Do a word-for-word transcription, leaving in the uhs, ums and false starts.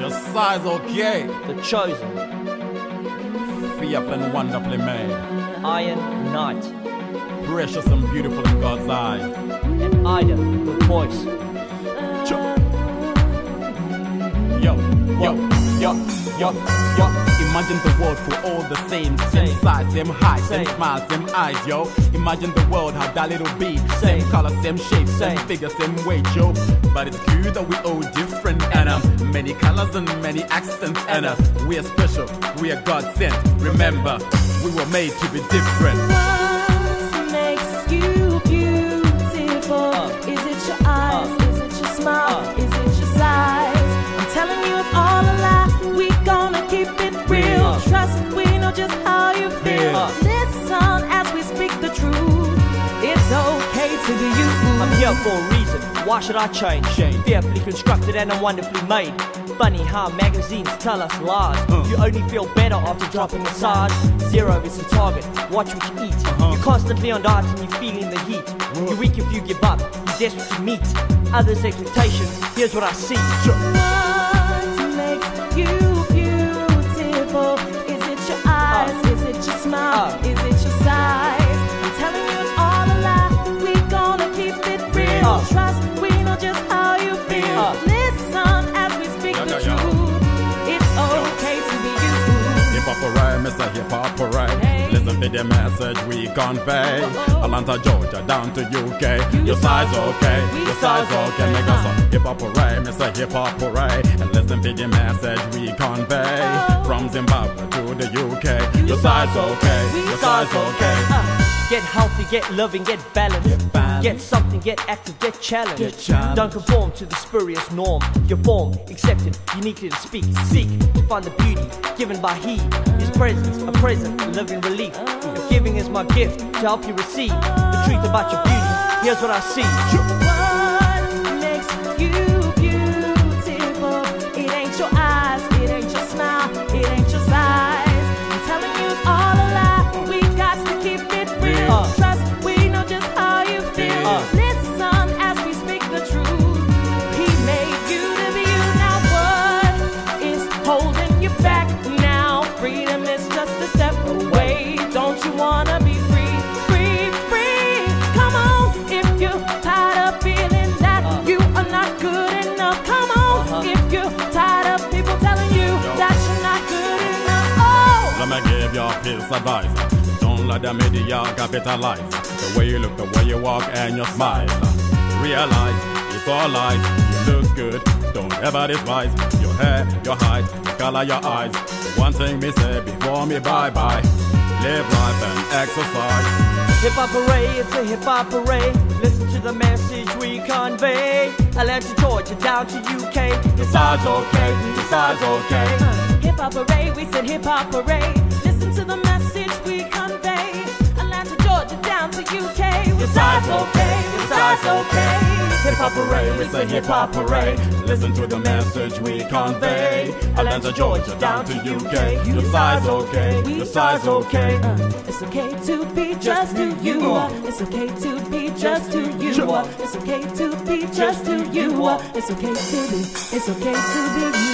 Your size okay. The Chosen. Fearful and wonderfully made. Iron Knight. Precious and beautiful in God's eyes. An idol with voice. Ch yo, yo, yo, yo, yo. Imagine the world for all the same. Same, same size, same height, same, same smiles, same eyes, yo. Imagine the world how that little be. Same, same color, same shape, same, same figure, same weight, yo. But it's cute that we all different, and um, many colors and many accents, and uh, we are special, we are God sent. Remember, we were made to be different. What makes you beautiful? Uh, is it your eyes? Uh, is it your smile? Uh, is it your size? I'm telling you it's all a lie. We gonna keep it real. Uh, Trust, we know just how you feel. Uh, Listen as we speak the truth. It's okay to be you. I'm here for a reason. Why should I change? Shame. Fearfully constructed and I'm wonderfully made. Funny how magazines tell us lies. uh. You only feel better after dropping the size. Zero is the target, watch what you eat. uh -huh. You're constantly on diet and you're feeling the heat. uh. You're weak if you give up, you're desperate to meet others' expectations. Here's what I see. What makes you beautiful? Is it your eyes? Uh. Is it your smile? Uh. Is it your size? I'm telling you it's all a lie. We gonna keep it real. uh. Trust, we know just how you feel. uh. Mister Hip Hop Parade, hey. Listen to the message we convey. Oh, oh. Atlanta, Georgia, down to U K. You your size okay, your size okay. Make us a hip hop parade, Mister Hip Hop Parade, and listen to the message we convey. Oh, from Zimbabwe to the U K. You your size okay, your size okay. Uh, get healthy, get living, get balanced. Get balanced. Get something, get active, get challenged. Get challenged. Don't conform to the spurious norm. Your form, accepted, uniquely to speak. Seek to find the beauty given by He. His presence, a present, a living relief. If giving is my gift to help you receive the truth about your beauty. Here's what I see. What makes you beautiful? It ain't your eyes, it ain't your smile, it ain't your size. I'm telling you it's all a lie. We got to keep it real. Uh. Trust, we know just how you feel. Uh. Listen as we speak the truth. He made you to be you. Now what is holding you back? Freedom is just a step away. Don't you wanna be free? Free, free. Come on, if you're tired of feeling that uh, you are not good enough. Come on, uh -huh. if you're tired of people telling you Yo. that you're not good enough. Oh, let me give you a piece of advice. Don't let the media capitalize the way you look, the way you walk, and your smile. Realize it's all lies. You look good, don't ever despise your hair, your height, the color, your eyes. One thing me say before me bye-bye, live life and exercise. Hip-hop parade, it's a hip-hop parade. Listen to the message we convey. Atlanta, Georgia, down to U K. Your size okay, your size okay. Uh, hip-hop parade, we said hip-hop parade. Listen to the message we convey. Atlanta, Georgia, down to U K. Your size okay, your size okay. Hip-hop parade, we said hip-hop parade. Listen to the message we convey. Atlanta, Georgia, down to U K. Your size okay, your size okay. Uh, it's okay to be just who you are. It's okay to be just who you are. It's okay to be just who you are. It's okay to be, it's okay to be you.